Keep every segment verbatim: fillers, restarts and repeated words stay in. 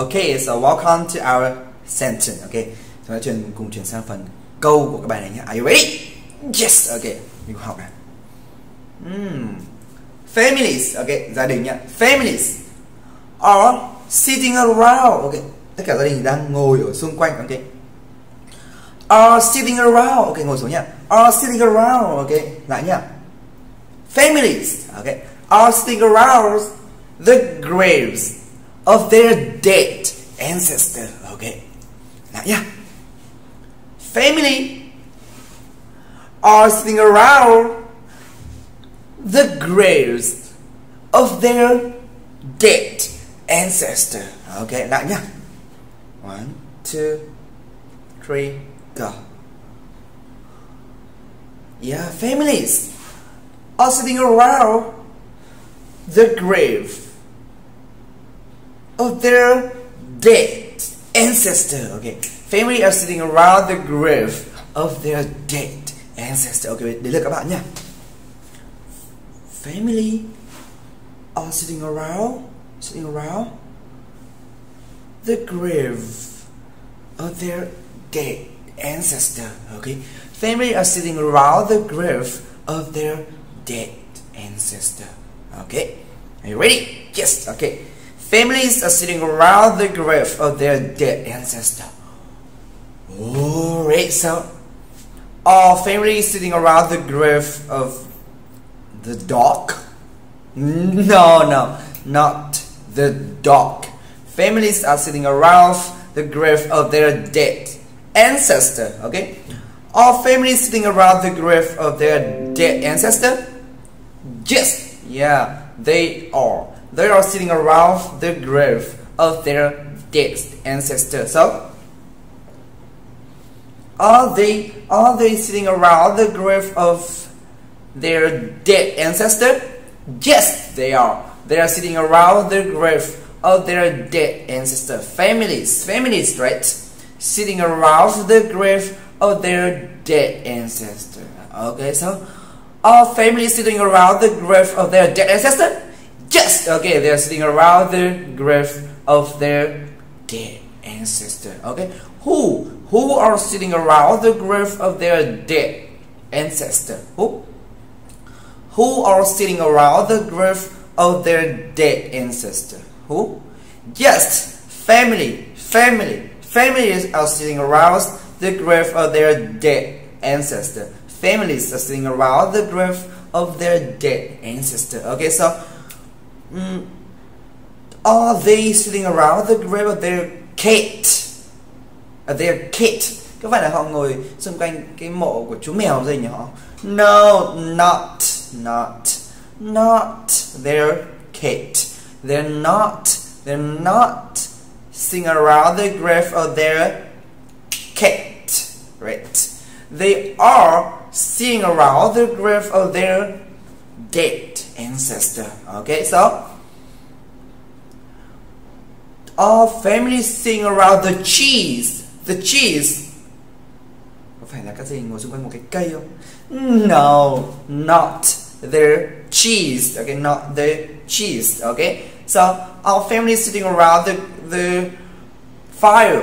Okay, so welcome to our sentence. Okay, chúng ta chuyển cùng chuyển sang phần câu của các bài này nhé. Are you ready? Yes. Okay, mình cùng học này. Mm. Families, okay, gia đình nhé. Families are sitting around. Okay, tất cả gia đình đang ngồi ở xung quanh. Okay, are sitting around. Okay, ngồi xuống nhé. Are sitting around. Okay, lại nhé. Families, okay, are sitting around the graves of their dead ancestor. Okay, now yeah, family are sitting around the graves of their dead ancestor. Okay, now yeah, one, two, three, go. Yeah, families are sitting around the grave of their dead ancestor. Okay, family are sitting around the grave of their dead ancestor. Okay, đấy là các bạn nhé. Family are sitting around, sitting around the grave of their dead ancestor. Okay, family are sitting around the grave of their dead ancestor. Okay, are you ready? Yes. Okay. Families are sitting around the grave of their dead ancestor. Alright, so are families sitting around the grave of the dog? No, no, not the dog. Families are sitting around the grave of their dead ancestor. Okay? Are families sitting around the grave of their dead ancestor? Yes, yeah, they are. They are sitting around the grave of their dead ancestor. So, are they are they sitting around the grave of their dead ancestor? Yes, they are. They are sitting around the grave of their dead ancestor. Families, families, right? Sitting around the grave of their dead ancestor. Okay, so are families sitting around the grave of their dead ancestor? Yes, okay, they are sitting around the grave of their dead ancestor. Okay, who who are sitting around the grave of their dead ancestor? Who who are sitting around the grave of their dead ancestor? Who? Yes, family, family, families are sitting around the grave of their dead ancestor. Families are sitting around the grave of their dead ancestor. Okay, so. Mm. Are they sitting around the grave of their cat? Of their cat? Có phải là họ ngồi xung quanh cái mộ của chú mèo gì nhỉ họ? No, not, not, not their cat. They're not, they're not sitting around the grave of their cat, right? They are sitting around the grave of their dead ancestor. Okay, so our family sitting around the cheese. The cheese. Có phải là các gia đình ngồi xung quanh một cái cây không? No, not their cheese. Okay, not the cheese. Okay, so our family sitting around the the fire.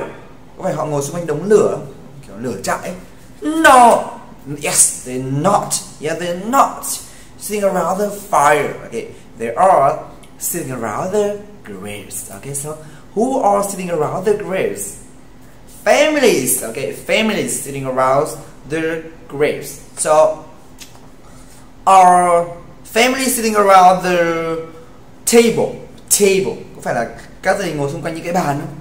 Có phải họ ngồi xung quanh đống lửa, kiểu lửa trại? No. Yes, they're not. Yeah, they're not sitting around the fire. Okay, they are sitting around the graves. Okay, so who are sitting around the graves? Families. Okay, families sitting around the graves. So are families sitting around the table? Table. Có phải là các gia đình ngồi xung quanh những cái bàn không?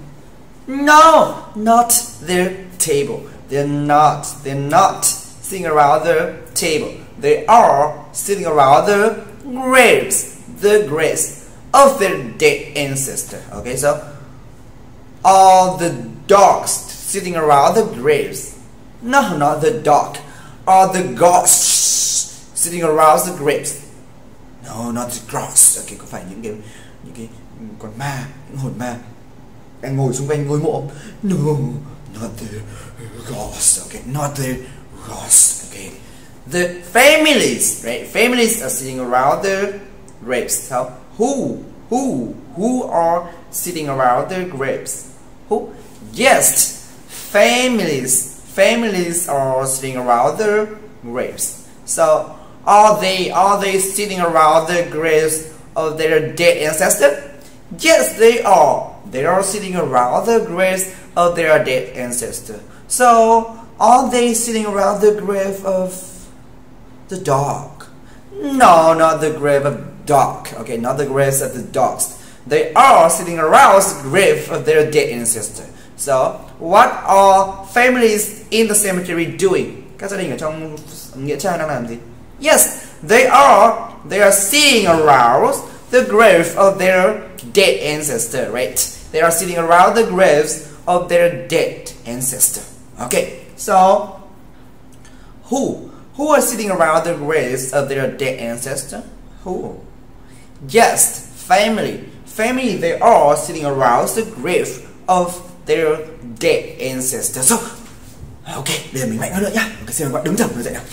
No, not their table. They're not. They're not sitting around the table. They are sitting around the graves, the graves of their dead ancestor. Okay, so are the dogs sitting around the graves? No, not the dog. Are the ghosts sitting around the graves? No, not the ghosts. Okay, có phải những cái những cái con ma, những hồn ma đang ngồi xung quanh ngôi mộ? No, not the ghost, okay, not the ghost, okay. The families, right, families are sitting around the grapes. Now, who, who, who are sitting around the grapes? Who? Guests, families, families are sitting around the grapes. So, are they, are they sitting around the graves of their dead ancestor? Yes, they are. They are sitting around the graves of their dead ancestor. So, are they sitting around the grave of the dog? No, not the grave of dog. Okay, not the graves of the dogs. They are sitting around the grave of their dead ancestor. So, what are families in the cemetery doing? Các gia đình ở trong nghĩa trang đang làm gì? Yes, they are. They are sitting around the grave of their dead ancestor, right? They are sitting around the graves of their dead ancestor. Okay, so who? Who are sitting around the graves of their dead ancestor? Who? Yes, family. Family, they are sitting around the grave of their dead ancestor. So, okay, bây giờ mình mạnh hơn nữa nhá. Cái xem các bạn đứng thẳng rồi dậy nào.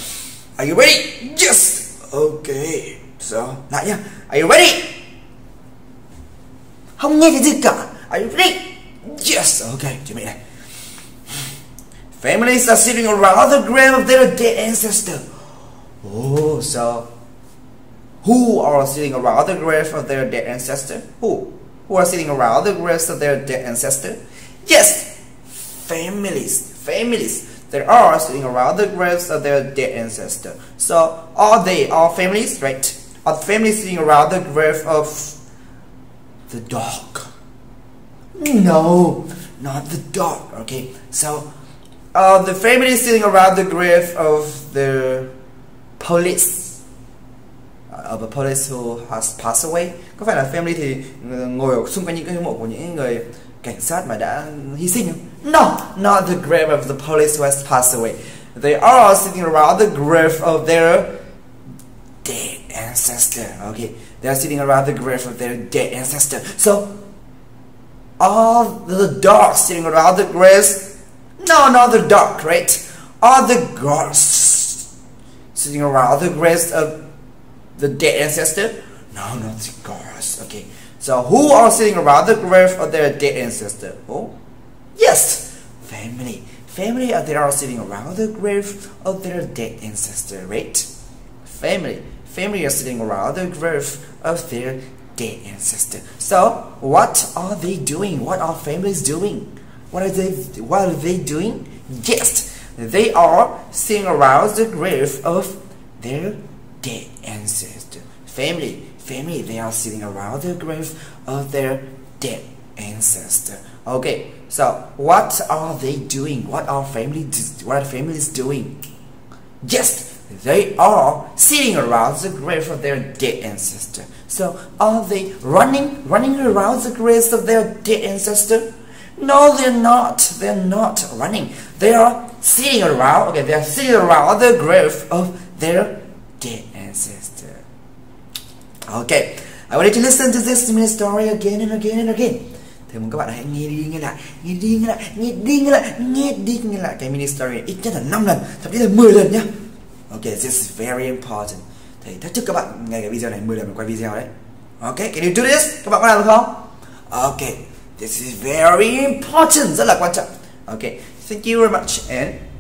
Are you ready? Yes! Okay, so, lại nhá. Are you ready? Không nghe cái gì cả. Are you ready? Yes, okay, chuẩn bị này. Families are sitting around the grave of their dead ancestor. Oh, so, who are sitting around the grave of their dead ancestor? Who? Who are sitting around the graves of their dead ancestor? Yes, families, families. They are sitting around the graves of their dead ancestor. So, are they, are families, right? Are families sitting around the grave of the dog? No, not the dog, okay? So, are the families sitting around the grave of the police? Of a police who has passed away? Có phải là family thì ngồi xung quanh những cái mộ của những người cảnh sát mà đã hy sinh không? No, not the grave of the police who has passed away. They are sitting around the grave of their dead ancestor. Okay, they are sitting around the grave of their dead ancestor. So, are the dogs sitting around the graves? No, not the dog, right? Are the ghosts sitting around the graves of the dead ancestor? No, not the ghosts. Okay. So, who are sitting around the grave of their dead ancestor? Oh, yes, family. Family, they are sitting around the grave of their dead ancestor, right? Family. Family are sitting around the grave of their dead ancestor. So, what are they doing? What are families doing? What are they, what are they doing? Yes, they are sitting around the grave of their dead ancestor. Family. Family, they are sitting around the grave of their dead ancestor. Okay, so what are they doing? What are family? What are families doing? Yes, they are sitting around the grave of their dead ancestor. So are they running, running around the graves of their dead ancestor? No, they're not. They're not running. They are sitting around. Okay, they are sitting around the grave of their dead ancestor. Okay, I want you to listen to this mini story again and again and again. Thì các bạn hãy nghe đi nghe lại, nghe đi nghe lại, nghe đi nghe lại, nghe đi nghe lại cái mini story ít nhất là năm lần, thậm chí là mười lần nhá. Okay, this is very important. Thầy thách thức các bạn nghe cái video này mười lần mình quay video đấy. Okay, can you do this? Các bạn có làm được không? Okay, this is very important, rất là quan trọng. Okay, thank you very much and